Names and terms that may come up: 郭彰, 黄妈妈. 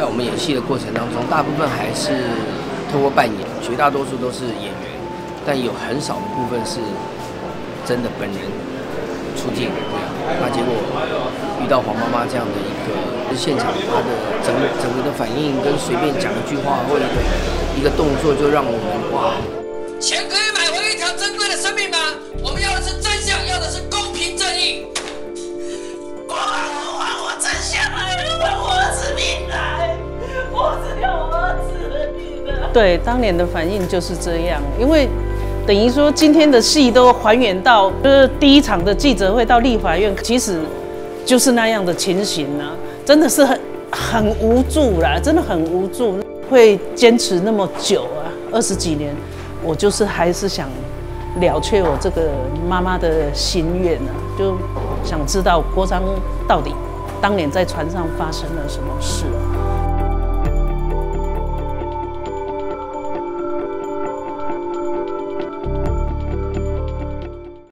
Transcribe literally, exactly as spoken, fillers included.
在我们演戏的过程当中，大部分还是透过扮演，绝大多数都是演员，但有很少的部分是真的本人出镜。那结果遇到黄妈妈这样的一个现场，她的整整个的反应跟随便讲一句话或者一个动作，就让我们哇！钱可以买回一条珍贵的生命吗？我们要的是真相，要的是公平正义。我我我真相啊！ 对，当年的反应就是这样，因为等于说今天的戏都还原到，就是第一场的记者会到立法院，其实就是那样的情形啊，真的是很很无助啦，真的很无助。会坚持那么久啊，二十几年，我就是还是想了却我这个妈妈的心愿啊，就想知道郭彰到底当年在船上发生了什么事啊。